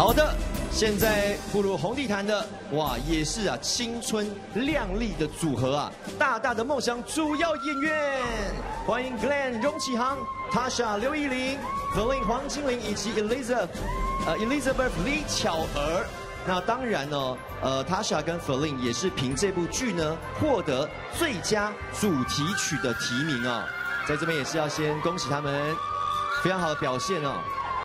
好的，现在步入红地毯的，哇，也是啊，青春靓丽的组合啊，大大的梦想主要演员，欢迎 Glenn 荣启航、Tasha 刘依玲、Ferlyn 黄金玲以及 Elizabeth Lee 巧儿。 那当然呢，Tasha 跟 Ferlyn 也是凭这部剧呢获得最佳主题曲的提名哦，在这边也是要先恭喜他们，非常好的表现哦。